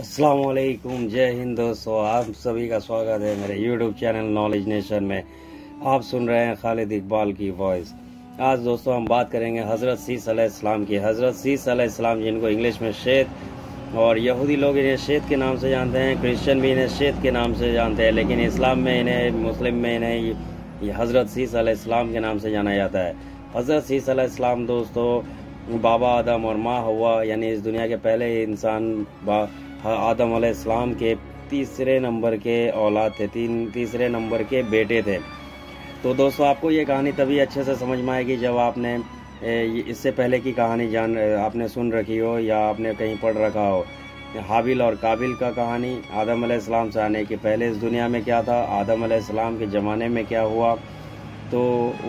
अस्सलामुअलैकुम, जय हिंद दोस्तों। आप सभी का स्वागत है मेरे YouTube चैनल नॉलेज नेशन में। आप सुन रहे हैं खालिद इकबाल की वॉइस। आज दोस्तों हम बात करेंगे हज़रत शीस अलैहिस्सलाम की। हज़रत शीस अलैहिस्सलाम जिनको इंग्लिश में शेत, और यहूदी लोग इन्हें शेत के नाम से जानते हैं, क्रिश्चियन भी इन्हें शेत के नाम से जानते हैं, लेकिन इस्लाम में इन्हें, मुस्लिम में इन्हें हज़रत शीस अलैहिस्सलाम के नाम से जाना जाता है। हज़रत शीस अलैहिस्सलाम दोस्तों बाबा आदम और माँ हव्वा, यानी इस दुनिया के पहले इंसान आदम अलैहिस्सलाम के तीसरे नंबर के औलाद थे, तीसरे नंबर के बेटे थे। तो दोस्तों आपको ये कहानी तभी अच्छे से समझ में आएगी जब आपने इससे पहले की कहानी आपने सुन रखी हो या आपने कहीं पढ़ रखा हो। हाबिल और काबिल का कहानी, आदम अलैहिस्सलाम से आने के पहले इस दुनिया में क्या था, आदम अलैहिस्सलाम के ज़माने में क्या हुआ, तो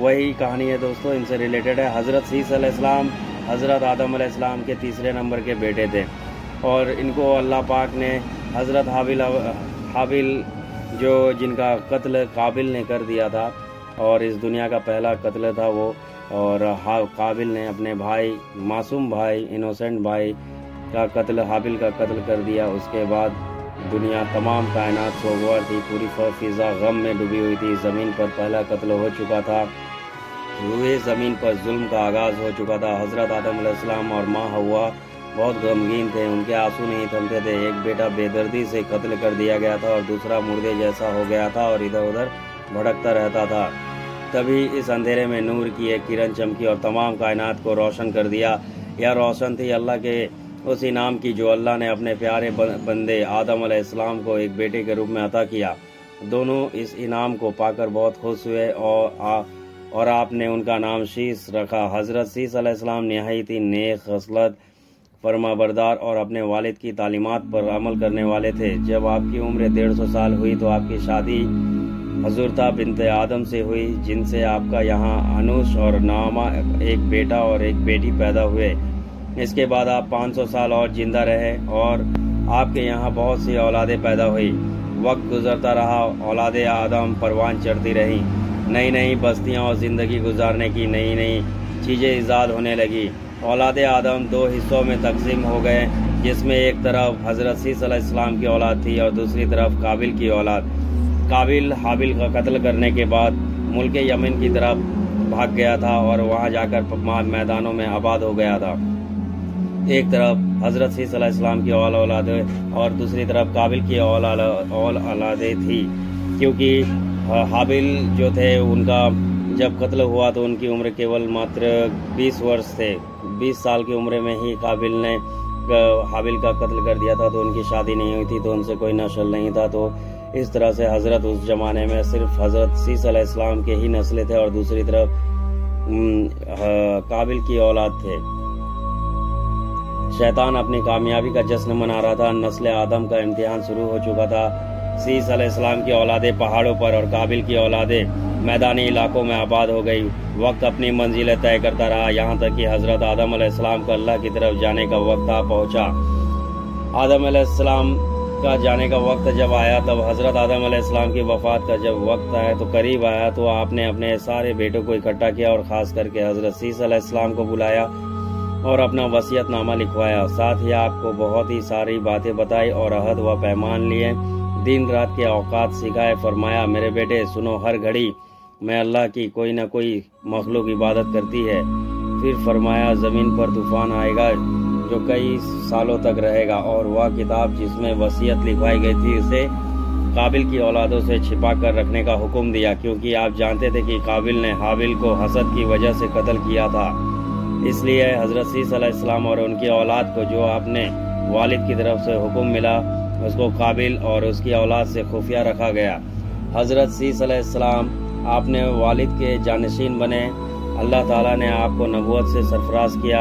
वही कहानी है दोस्तों, इनसे रिलेटेड है। हज़रत शीस अलैहिस्सलाम हज़रत आदम अलैहिस्सलाम के तीसरे नंबर के बेटे थे, और इनको अल्लाह पाक ने हज़रत हाबिल जो जिनका कत्ल काबिल ने कर दिया था, और इस दुनिया का पहला कत्ल था वो, और काबिल ने अपने भाई, मासूम भाई, इनोसेंट भाई का कत्ल, हाबिल का कत्ल कर दिया। उसके बाद दुनिया तमाम कायनात सोगवार थी, पूरी फ़िज़ा गम में डूबी हुई थी। ज़मीन पर पहला कत्ल हो चुका था, हुए ज़मीन पर जुल्म का आगाज़ हो चुका था। हज़रत आदम अलैहिस्सलाम और माँ हव्वा बहुत गमगीन थे, उनके आंसू नहीं थमते थे। एक बेटा बेदर्दी से कत्ल कर दिया गया था, और दूसरा मुर्दे जैसा हो गया था और इधर उधर भड़कता रहता था। तभी इस अंधेरे में नूर की एक किरण चमकी और तमाम कायनात को रोशन कर दिया। यह रोशन थी अल्लाह के उस इनाम की जो अल्लाह ने अपने प्यारे बंदे आदम अलैहिस्सलाम को एक बेटे के रूप में अता किया। दोनों इस इनाम को पाकर बहुत खुश हुए, और आपने उनका नाम शीस रखा। हज़रत शीस अलैहिस्सलाम नहायत ही नेक खसलत, फरमाबरदार और अपने वालिद की तालीमात पर अमल करने वाले थे। जब आपकी उम्र 150 साल हुई तो आपकी शादी हज़रता बिनते आदम से हुई, जिनसे आपका यहाँ अनूस और नामा, एक बेटा और एक बेटी पैदा हुए। इसके बाद आप 500 साल और जिंदा रहे, और आपके यहाँ बहुत सी औलादें पैदा हुई। वक्त गुजरता रहा, औलादे आदम परवान चढ़ती रहीं, नई नई बस्तियाँ और ज़िंदगी गुजारने की नई नई चीज़ें ईजाद होने लगी। औलाद आदम दो हिस्सों में तकसीम हो गए, जिसमें एक तरफ हज़रत शीस अलैहिस्सलाम की औलाद थी और दूसरी तरफ काबिल की औलाद। काबिल हाबिल का कत्ल करने के बाद मुल्क यमन की तरफ भाग गया था, और वहां जाकर मैदानों में आबाद हो गया था। एक तरफ हज़रत शीस अलैहिस्सलाम की औलादें और दूसरी तरफ काबिल की औलादें थी, क्योंकि हाबिल जो थे उनका जब कत्ल हुआ तो उनकी उम्र केवल मात्र 20 वर्ष थे। 20 साल की उम्र में ही काबिल ने हाबिल का कत्ल कर दिया था, तो उनकी शादी नहीं हुई थी, तो उनसे कोई नस्ल नहीं था। तो इस तरह से हज़रत उस ज़माने में सिर्फ हज़रत शीस अलैहिस्सलाम के ही नस्लें थे, और दूसरी तरफ काबिल की औलाद थे। शैतान अपनी कामयाबी का जश्न मना रहा था, नस्ल आदम का इम्तिहान शुरू हो चुका था। शीस अलैहिस्सलाम की औलादें पहाड़ों पर और काबिल की औलादें मैदानी इलाकों में आबाद हो गई। वक्त अपनी मंजिलें तय करता रहा, यहाँ तक कि हज़रत आदम अलैहिस्सलाम का अल्लाह की तरफ जाने का वक्त आ पहुँचा। आदम अलैहिस्सलाम का जाने का वक्त जब आया, तब हज़रत आदम अलैहिस्सलाम की वफ़ात का जब वक्त आया तो करीब आया, तो आपने अपने सारे बेटों को इकट्ठा किया और ख़ास करके हज़रत शीस अलैहिस्सलाम को बुलाया और अपना वसीयतनामा लिखवाया। साथ ही आपको बहुत ही सारी बातें बताई और अहद व पैमान लिए, दिन रात के औकात सिखाए। फरमाया, मेरे बेटे सुनो, हर घड़ी मैं अल्लाह की कोई ना कोई मखलूक इबादत करती है। फिर फरमाया, ज़मीन पर तूफ़ान आएगा जो कई सालों तक रहेगा, और वह किताब जिसमें वसीयत लिखवाई गई थी उसे काबिल की औलादों से छिपा कर रखने का हुक्म दिया, क्योंकि आप जानते थे कि काबिल ने हाबिल को हसद की वजह से कत्ल किया था। इसलिए हज़रत शीस अलैहिस्सलाम और उनकी औलाद को जो आपने वालिद की तरफ से हुक्म मिला, उसको काबिल और उसकी औलाद से खुफिया रखा गया। हज़रत शीस अलैहिस्सलाम आपने वालिद के जानशीन बने, अल्लाह ताला ने आपको नबूवत से सरफराज किया।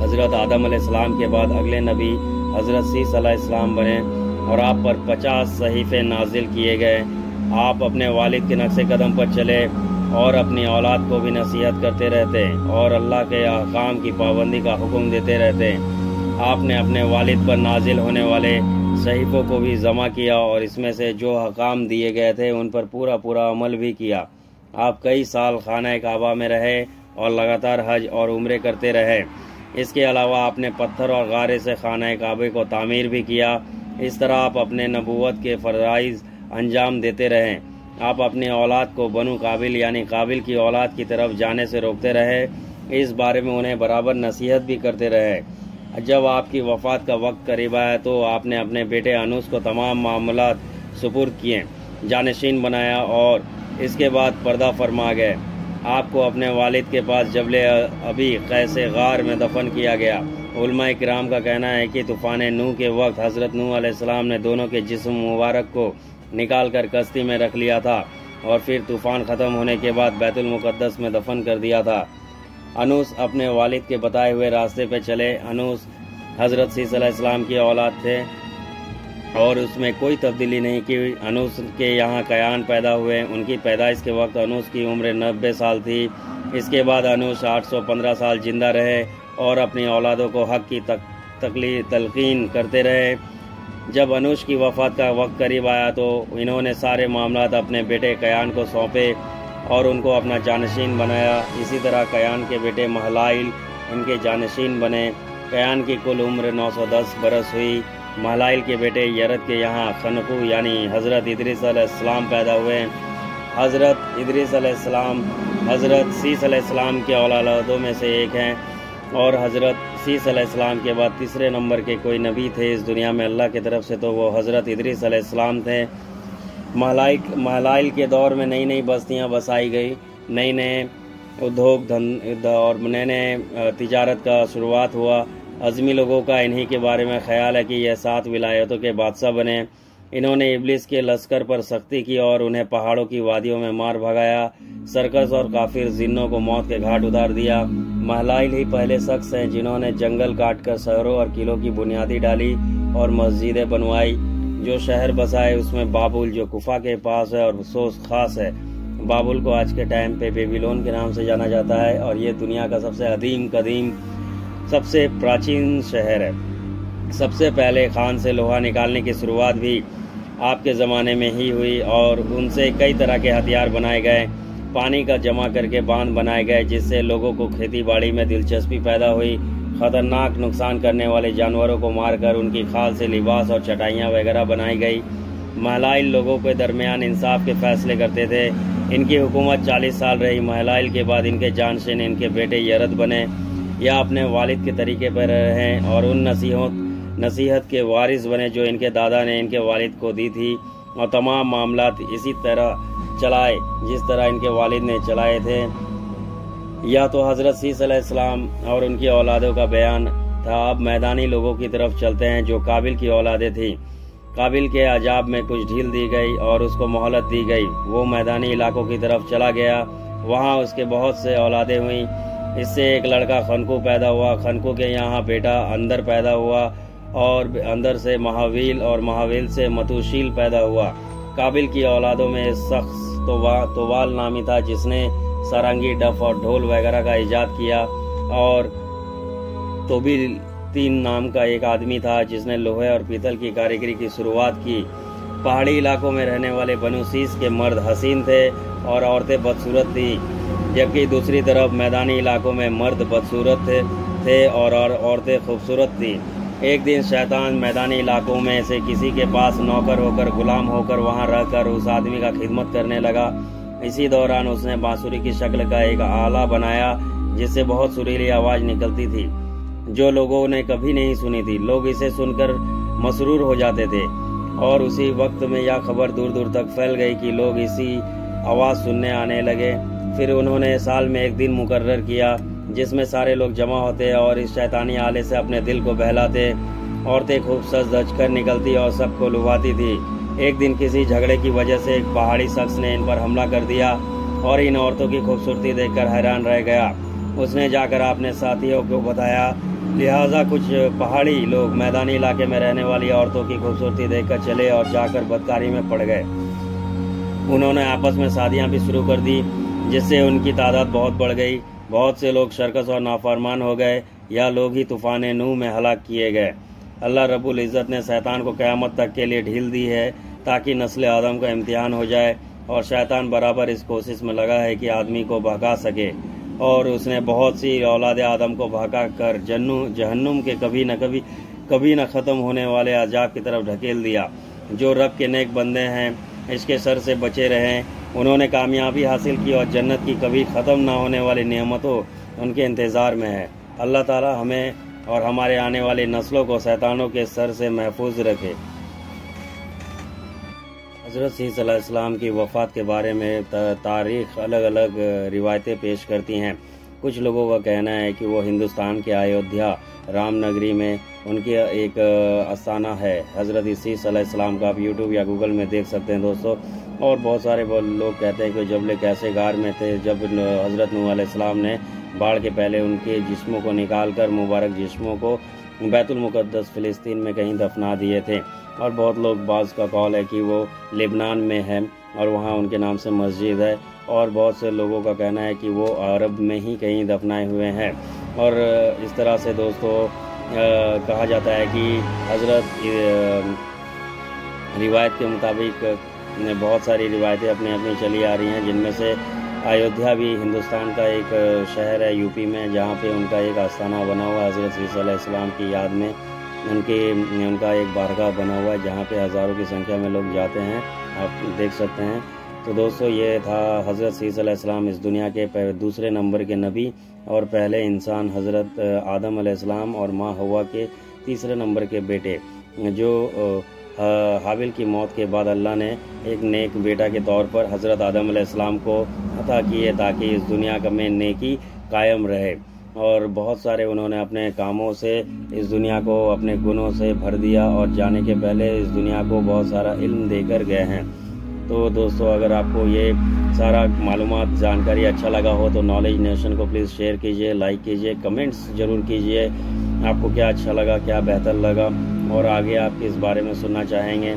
हज़रत आदम अलैहिस्सलाम के बाद अगले नबी हज़रत शीस अलैहिस्सलाम बने, और आप पर 50 सहीफ़े नाजिल किए गए। आप अपने वालिद के नक्शे कदम पर चले और अपनी औलाद को भी नसीहत करते रहते और अल्लाह के अहकाम की पाबंदी का हुक्म देते रहते। आपने अपने वालिद पर नाजिल होने वाले सहीफ़ों को भी जमा किया, और इसमें से जो हकाम दिए गए थे उन पर पूरा पूरा अमल भी किया। आप कई साल खाना-ए-काबा में रहे और लगातार हज और उम्रे करते रहे। इसके अलावा आपने पत्थर और गारे से खाना काबे को तामीर भी किया। इस तरह आप अपने नबूवत के फ़राइज़ अंजाम देते रहें। आप अपनी औलाद को बनु काबिल यानी काबिल की औलाद की तरफ जाने से रोकते रहे। इस बारे में उन्हें बराबर नसीहत भी करते रहे। जब आपकी वफ़ात का वक्त करीब आया तो आपने अपने बेटे अनूस को तमाम मामलात सुपुर्द किए, जानशीन बनाया और इसके बाद पर्दा फरमा गए। आपको अपने वालिद के पास जबले अभी कैसे गार में दफन किया गया। उलमाए किराम का कहना है कि तूफ़ान नूह के वक्त हज़रत नूह अलैहिस्सलाम ने दोनों के जिस्म मुबारक को निकाल कर कश्ती में रख लिया था और फिर तूफ़ान ख़त्म होने के बाद बैतुल मुक़द्दस में दफन कर दिया था। अनूस अपने वालिद के बताए हुए रास्ते पर चले। अनूस हज़रत शीस अलैहिस्सलाम की औलाद थे और उसमें कोई तब्दीली नहीं कि अनूस के यहाँ कयान पैदा हुए। उनकी पैदाइश के वक्त अनूस की उम्र 90 साल थी। इसके बाद अनूस 815 साल जिंदा रहे और अपनी औलादों को हक़ की तलकीन करते रहे। जब अनूस की वफ़ात का वक्त करीब आया तो इन्होंने सारे मामलात अपने बेटे कयान को सौंपे और उनको अपना जानशीन बनाया। इसी तरह कयान के बेटे महलाइल इनके जानशीन बने। कयान की कुल उम्र 910 बरस हुई। महलाइल के बेटे यरद के यहाँ खनकू यानी हज़रत इदरीस अलैहिस्सलाम पैदा हुए। हज़रत इदरीस अलैहिस्सलाम हज़रत सीस अलैहिस्सलाम के औलादों में से एक हैं और हज़रत सीस अलैहिस्सलाम के बाद तीसरे नंबर के कोई नबी थे इस दुनिया में अल्लाह की तरफ से, तो वो हज़रत इदरीस अलैहिस्सलाम थे। महलाइल के दौर में नई नई बस्तियाँ बसाई गई, नए नए उद्योग धंध और नए नए तिजारत का शुरुआत हुआ। अज़मी लोगों का इन्हीं के बारे में ख्याल है कि यह 7 विलायतों के बादशाह बने। इन्होंने इब्लिस के लश्कर पर सख्ती की और उन्हें पहाड़ों की वादियों में मार भगाया। सर्कस और काफिर जिन्नों को मौत के घाट उतार दिया। महलाइल ही पहले शख्स हैं जिन्होंने जंगल काटकर शहरों और किलों की बुनियादी डाली और मस्जिदें बनवाई। जो शहर बसाए उसमें बाबुल जो कुफा के पास है और सोस खास है। बाबुल को आज के टाइम पे बेबीलोन के नाम से जाना जाता है और ये दुनिया का सबसे अदीम कदीम सबसे प्राचीन शहर है। सबसे पहले खान से लोहा निकालने की शुरुआत भी आपके ज़माने में ही हुई और उनसे कई तरह के हथियार बनाए गए। पानी का जमा करके बांध बनाए गए जिससे लोगों को खेती बाड़ी में दिलचस्पी पैदा हुई। ख़तरनाक नुकसान करने वाले जानवरों को मारकर उनकी खाल से लिबास और चटाइयाँ वगैरह बनाई गई। महलाइल लोगों के दरमियान इंसाफ के फैसले करते थे। इनकी हुकूमत 40 साल रही। महलाइल के बाद इनके जानशीन इनके बेटे यरद बने। या अपने वालिद के तरीके पर रहें और उन नसीहत के वारिस बने जो इनके दादा ने इनके वालिद को दी थी और तमाम मामलात इसी तरह चलाए जिस तरह इनके वालिद ने चलाए थे। या तो हज़रत सीस अलैहिस्सलाम और उनकी औलादों का बयान था। अब मैदानी लोगों की तरफ चलते हैं जो काबिल की औलादें थीं। काबिल के अजाब में कुछ ढील दी गई और उसको मोहलत दी गई। वो मैदानी इलाकों की तरफ चला गया। वहाँ उसके बहुत से औलादें हुई। इससे एक लड़का खनकू पैदा हुआ। खनकू के यहाँ बेटा अंदर पैदा हुआ और अंदर से महावील और महावील से मतूशील पैदा हुआ। काबिल की औलादों में एक शख्स तोवाल नामी था जिसने सारंगी डफ और ढोल वगैरह का इजाद किया और तोबिल तीन नाम का एक आदमी था जिसने लोहे और पीतल की कारीगरी की शुरुआत की। पहाड़ी इलाकों में रहने वाले बनु सीस के मर्द हसीन थे और औरतें बदसूरत थी, जबकि दूसरी तरफ मैदानी इलाकों में मर्द बदसूरत थे और औरतें खूबसूरत थीं। एक दिन शैतान मैदानी इलाकों में से किसी के पास नौकर होकर गुलाम होकर वहां रहकर उस आदमी का खिदमत करने लगा। इसी दौरान उसने बांसुरी की शक्ल का एक आला बनाया जिससे बहुत सुरीली आवाज़ निकलती थी जो लोगों ने कभी नहीं सुनी थी। लोग इसे सुनकर मसरूर हो जाते थे और उसी वक्त में यह खबर दूर दूर तक फैल गई कि लोग इसी आवाज़ सुनने आने लगे। फिर उन्होंने साल में एक दिन मुकर्रर किया जिसमें सारे लोग जमा होते और इस शैतानी आले से अपने दिल को बहलाते। औरतें खूब सज धज कर निकलती और सबको लुभाती थी। एक दिन किसी झगड़े की वजह से एक पहाड़ी शख्स ने इन पर हमला कर दिया और इन औरतों की खूबसूरती देखकर हैरान रह गया। उसने जाकर अपने साथियों को बताया। लिहाजा कुछ पहाड़ी लोग मैदानी इलाके में रहने वाली औरतों की खूबसूरती देखकर चले और जाकर बदकारी में पड़ गए। उन्होंने आपस में शादियाँ भी शुरू कर दी जिससे उनकी तादाद बहुत बढ़ गई। बहुत से लोग शरकस और नाफरमान हो गए। यह लोग ही तूफ़ान नूह में हलाक किए गए। अल्लाह रब्बुल इज़्ज़त ने शैतान को क़यामत तक के लिए ढील दी है ताकि नस्ल आदम का इम्तिहान हो जाए और शैतान बराबर इस कोशिश में लगा है कि आदमी को भगा सके। और उसने बहुत सी औलाद आदम को भगा कर जहन्नुम के कभी न ख़त्म होने वाले अजाब की तरफ ढकेल दिया। जो रब के नेक बंदे हैं इसके सर से बचे रहें, उन्होंने कामयाबी हासिल की और जन्नत की कभी ख़त्म ना होने वाली नेमतों उनके इंतज़ार में है। अल्लाह ताला हमें और हमारे आने वाली नस्लों को शैतानों के सर से महफूज रखे। हज़रत सीस अलैहिस्सलाम की वफ़ात के बारे में तारीख़ अलग अलग रिवायतें पेश करती हैं। कुछ लोगों का कहना है कि वो हिंदुस्तान के अयोध्या रामनगरी में उनके एक आस्थाना है। हज़रत सीस अलैहिस्सलाम का आप यूट्यूब या गूगल में देख सकते हैं दोस्तों। और बहुत सारे लोग कहते हैं कि जबले कैसे गार में थे जब हज़रत नूह अलैहिस्सलाम ने बाढ़ के पहले उनके जिस्मों को निकालकर मुबारक जिस्मों को बैतुल मुक़द्दस फ़िलिस्तीन में कहीं दफना दिए थे। और बहुत लोग बाज़ का कौल है कि वो लेबनान में है और वहाँ उनके नाम से मस्जिद है। और बहुत से लोगों का कहना है कि वो अरब में ही कहीं दफनाए हुए हैं। और इस तरह से दोस्तों कहा जाता है कि हज़रत रिवायत के मुताबिक बहुत सारी रिवायतें अपनी अपनी चली आ रही हैं, जिनमें से अयोध्या भी हिंदुस्तान का एक शहर है यूपी में, जहाँ पे उनका एक आस्थाना बना हुआ है। हज़रत सीस अलैहिस्सलाम की याद में उनका एक बारगाह बना हुआ है जहाँ पे हज़ारों की संख्या में लोग जाते हैं, आप देख सकते हैं। तो दोस्तों ये था हज़रत सीस अलैहिस्सलाम, इस दुनिया के दूसरे नंबर के नबी और पहले इंसान हज़रत आदम अलैहिस्सलाम और माँ हव्वा के तीसरे नंबर के बेटे, जो हाबिल की मौत के बाद अल्लाह ने एक नेक बेटा के तौर पर हज़रत आदम अलैहिस्सलाम को अता किए ताकि इस दुनिया में नेकी कायम रहे। और बहुत सारे उन्होंने अपने कामों से इस दुनिया को अपने गुनों से भर दिया और जाने के पहले इस दुनिया को बहुत सारा इल्म देकर गए हैं। तो दोस्तों अगर आपको ये सारा मालूमात जानकारी अच्छा लगा हो तो नॉलेज नेशन को प्लीज़ शेयर कीजिए, लाइक कीजिए, कमेंट्स ज़रूर कीजिए आपको क्या अच्छा लगा, क्या बेहतर लगा और आगे आप किस बारे में सुनना चाहेंगे।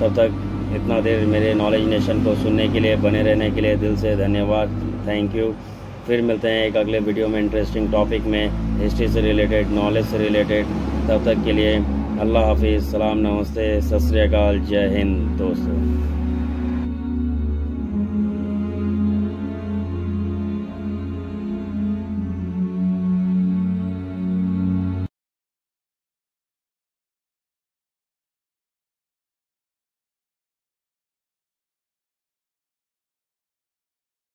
तब तक इतना देर मेरे नॉलेज नेशन को सुनने के लिए, बने रहने के लिए दिल से धन्यवाद, थैंक यू। फिर मिलते हैं एक अगले वीडियो में इंटरेस्टिंग टॉपिक में, हिस्ट्री से रिलेटेड, नॉलेज से रिलेटेड। तब तक के लिए अल्लाह हाफिज़, सलाम, नमस्ते, सत श्री अकाल, जय हिंद दोस्तों।